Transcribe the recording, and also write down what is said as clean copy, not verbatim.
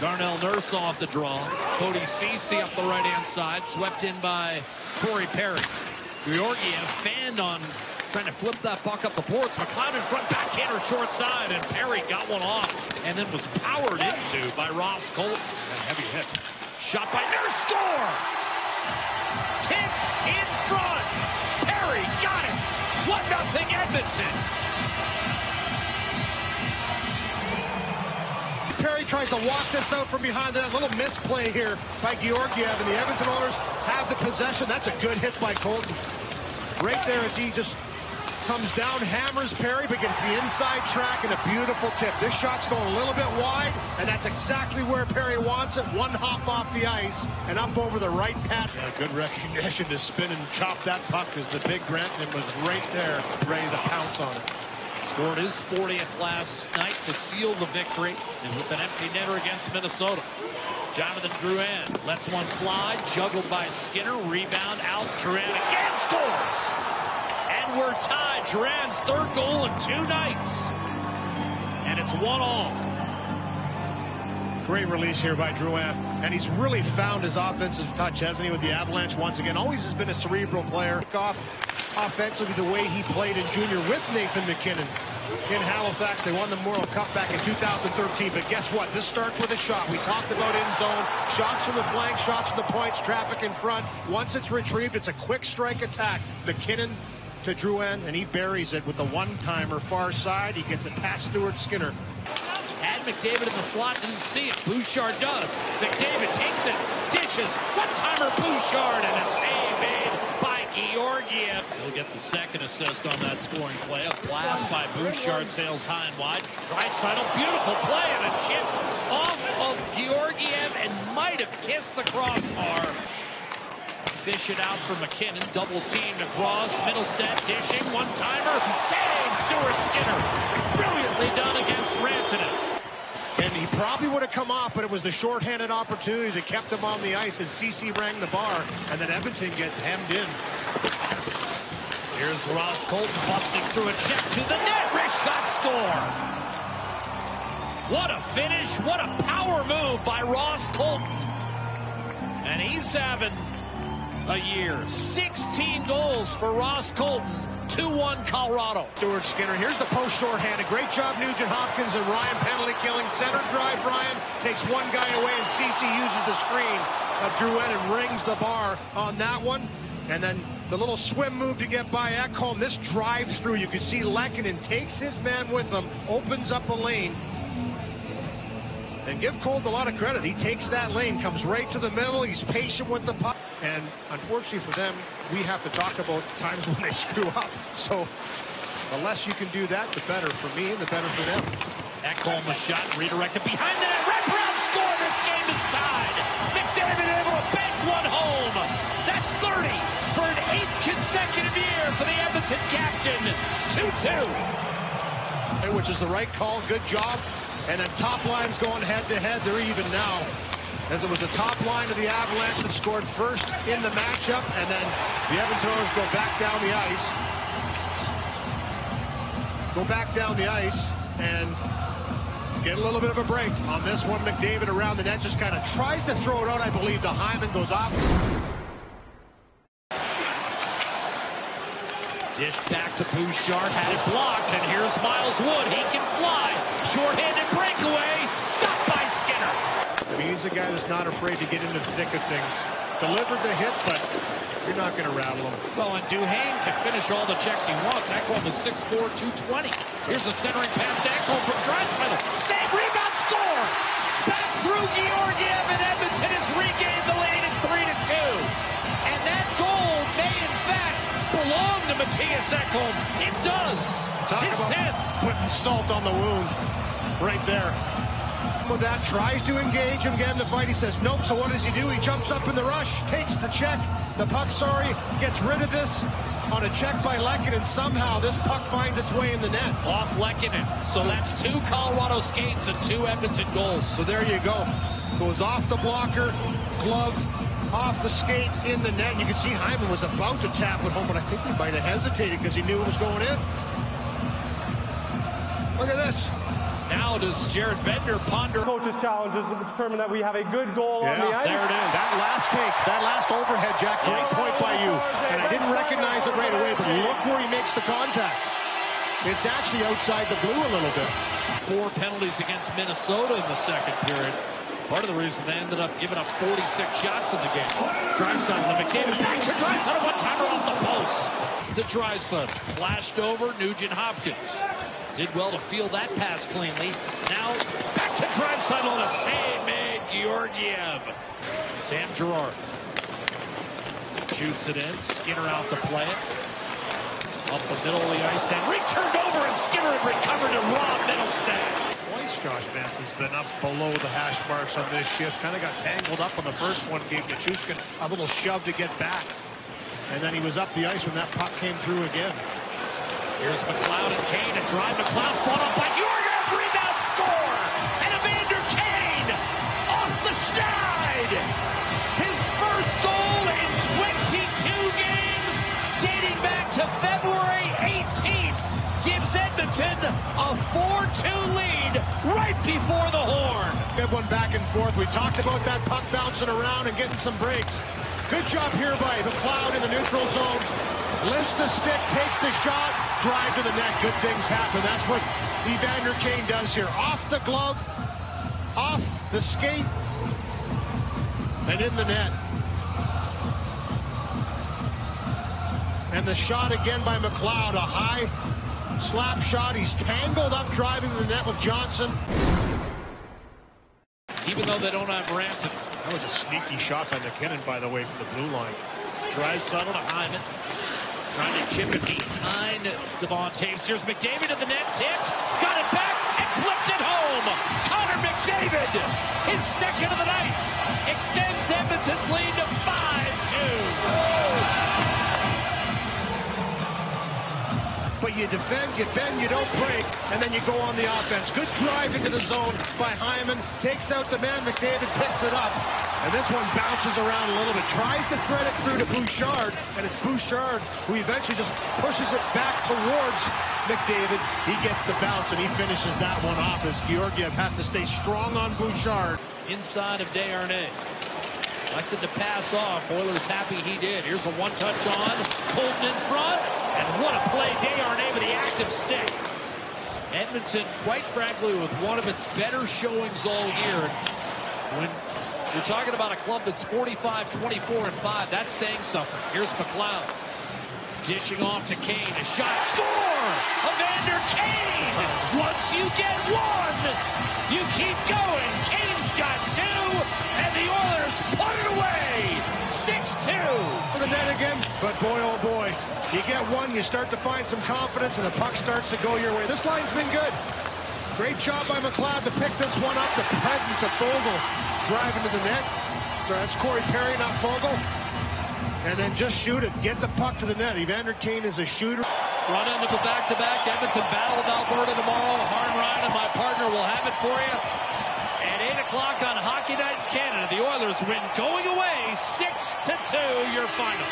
Darnell Nurse off the draw. Cody Ceci up the right-hand side, swept in by Corey Perry. Georgiev fanned on, trying to flip that puck up the boards. McLeod in front, backhander short side, and Perry got one off and then was powered into by Ross Colton. A heavy hit. Shot by Nurse, score! Tip in front. Perry got it. 1-0 Edmonton. Perry tries to walk this out from behind. That little misplay here by Georgiev, and the Edmonton Oilers have the possession. That's a good hit by Colton. Right there as he just comes down, hammers Perry, but gets the inside track and a beautiful tip. This shot's going a little bit wide, and that's exactly where Perry wants it. One hop off the ice and up over the right pad. Yeah, good recognition to spin and chop that puck because the big Rantanen was right there, ready to pounce on it. Scored his 40th last night to seal the victory, and with an empty netter against Minnesota. Jonathan Drouin lets one fly, juggled by Skinner, rebound out, Drouin again scores! And we're tied, Drouin's third goal in 2 nights. And it's 1-1. Great release here by Drouin, and he's really found his offensive touch, hasn't he, with the Avalanche once again. Always has been a cerebral player. Offensively, the way he played in junior with Nathan McKinnon in Halifax. They won the Memorial Cup back in 2013, but guess what? This starts with a shot. We talked about in zone, shots from the flank, shots from the points, traffic in front. Once it's retrieved, it's a quick strike attack. McKinnon to Drouin, and he buries it with the one-timer far side. He gets it past Stuart Skinner. Had McDavid in the slot, didn't see it. Bouchard does. McDavid takes it, dishes. One-timer Bouchard, and a save made. Georgiev. He'll get the second assist on that scoring play. A blast by Bouchard, sails high and wide. Draisaitl, beautiful play, and a chip off of Georgiev and might have kissed the crossbar. Fish it out for McKinnon, double team to cross. Middlestead dishing, one-timer, saves Stuart Skinner. Brilliantly done against Rantanen. And he probably would have come off, but it was the shorthanded opportunity that kept him on the ice as Ceci rang the bar, and then Edmonton gets hemmed in. Here's Ross Colton busting through a check to the net. Wrist shot, score! What a finish, what a power move by Ross Colton. And he's having a year. 16 goals for Ross Colton. 2-1 Colorado. Stuart Skinner, here's the post shorthanded. Great job, Nugent Hopkins and Ryan, penalty killing. Center drive, Ryan takes one guy away, and Ceci uses the screen of Drouin and rings the bar on that one. And then the little swim move to get by Ekholm. This drives through. You can see Lehkonen takes his man with him, opens up a lane. And give Colton a lot of credit. He takes that lane, comes right to the middle. He's patient with the puck. And unfortunately for them, we have to talk about times when they screw up. So the less you can do that, the better for me and the better for them. Ekholm was shot, redirected behind the net. Wraparound score. This game is tied. McDavid able to bank one home. That's 30 for an 8th consecutive year for the Edmonton captain. 2-2. Which is the right call. Good job. And then top line's going head-to-head. They're even now, as it was the top line of the Avalanche that scored first in the matchup, and then the Edmonton Oilers go back down the ice. And get a little bit of a break. On this one, McDavid around the net just kind of tries to throw it out, I believe. The Hyman goes off. Dished back to Bouchard, had it blocked, and here's Miles Wood. He can fly. Shorthanded breakaway, stopped by Skinner. I mean, he's a guy that's not afraid to get into the thick of things. Delivered the hit, but you're not going to rattle him. Well, and Duhane can finish all the checks he wants. Ekholm is 6'4", 220. Here's a centering pass to Ekholm from Draisaitl. Save, rebound, score! Back through Georgiev, and Edmonton has regained the lead at 3-2. And that goal may, in fact, belong to Matthias Ekholm. It does. Talk his 10th. Putting salt on the wound right there. With that, tries to engage him, get him to fight. He says nope, so what does he do? He jumps up in the rush, takes the check, the puck, gets rid of this on a check by Lehkonen, and somehow this puck finds its way in the net. Off Lehkonen, so that's 2 Colorado skates and 2 Edmonton goals. So there you go. Goes off the blocker, glove, off the skate, in the net. You can see Hyman was about to tap it home, but I think he might have hesitated because he knew it was going in. Look at this. Now How does Jared Bednar ponder? Coach's challenges to determine that we have a good goal on the ice. There it is. That last take, that last overhead, Jack. Great point by you. And I didn't recognize it right away, but look where he makes the contact. It's actually outside the blue a little bit. 4 penalties against Minnesota in the second period. Part of the reason they ended up giving up 46 shots in the game. Draisaitl, McCabe back to Draisaitl, one-timer off the post. To Draisaitl, flashed over Nugent Hopkins. Did well to field that pass cleanly. Now back to Draisaitl on a save made Georgiev. Sam Girard shoots it in. Skinner out to play it. Up the middle of the ice, Henrik turned over, and Skinner had recovered to Rob Middlestad. Twice Josh Vance has been up below the hash marks on this shift. Kind of got tangled up on the first one, gave Nichushkin a little shove to get back. And then he was up the ice when that puck came through again. Here's McLeod and Kane, a drive. McLeod fought up by Yager, rebound, score! And Evander Kane off the schneid! His first goal in 22 games, dating back to a 4-2 lead right before the horn. Good one back and forth. We talked about that puck bouncing around and getting some breaks. Good job here by McLeod in the neutral zone. Lifts the stick, takes the shot, drive to the net. Good things happen. That's what Evander Kane does here. Off the glove, off the skate, and in the net. And the shot again by McLeod, a high slap shot. He's tangled up driving to the net with Johnson. Even though they don't have Rantanen. That was a sneaky shot by McKinnon, by the way, from the blue line. Draisaitl to Hyman. Trying to chip it behind Devontae. Here's McDavid at the net. Tipped. Got it back and flipped it home. Connor McDavid, his second of the night, extends Edmonton's lead to 5-2. But you defend, you bend, you don't break, and then you go on the offense. Good drive into the zone by Hyman. Takes out the man, McDavid picks it up. And this one bounces around a little bit. Tries to thread it through to Bouchard, and it's Bouchard who eventually just pushes it back towards McDavid. He gets the bounce, and he finishes that one off as Georgiev has to stay strong on Bouchard. Inside of Desharnais. Elected to pass off. Oilers happy he did. Here's a one-touch on. Colton in front. And what a play. Desharnais with the active stick. Edmonton, quite frankly, with one of its better showings all year. When you're talking about a club that's 45-24-5, that's saying something. Here's McLeod. Dishing off to Kane. A shot. Score! Evander Kane! Once you get one, you keep going. Kane's got two, and the Oilers put it away. 6-2. For the net again, but boy, oh boy. You get one, you start to find some confidence, and the puck starts to go your way. This line's been good. Great job by McLeod to pick this one up. The presence of Fogle driving to the net. That's Corey Perry, not Fogle. And then just shoot it. Get the puck to the net. Evander Kane is a shooter. Run into the back-to-back. Edmonton battle of Alberta tomorrow. Harn Ryan and my partner will have it for you. At 8 o'clock on Hockey Night in Canada, the Oilers win going away 6-2, your final.